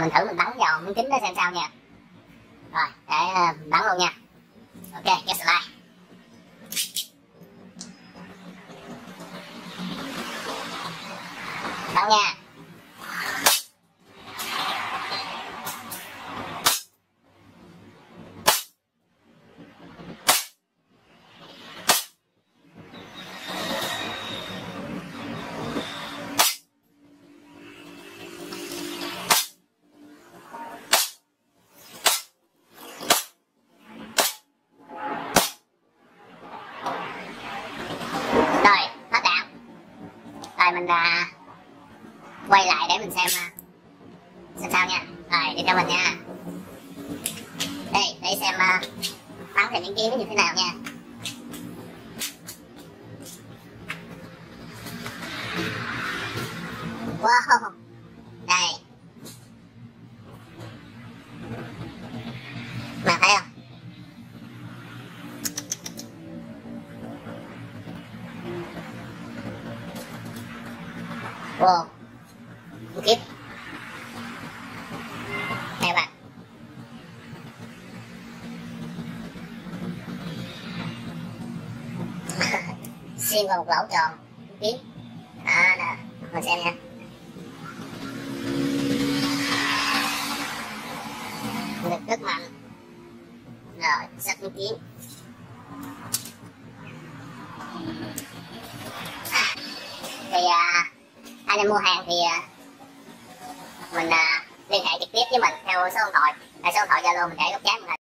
Mình thử mình bắn vào miếng kính đó xem sao nha. Rồi, để bắn luôn nha. Ok, get slide. Bắn nha. Mình quay lại để mình xem sao nha. Rồi đi theo mình nha. Đây để xem bắn thì miếng kia nó như thế nào nha. Wow, đây mà thấy không, wow, kiếp nè bạn, xuyên vào một lỗ tròn kiếp, à nè, mình xem nha, lực rất mạnh, rồi sắp miếng kiếm, thì ai nên mua hàng thì mình liên hệ trực tiếp với mình theo số điện thoại Zalo mình để góc trái màn hình.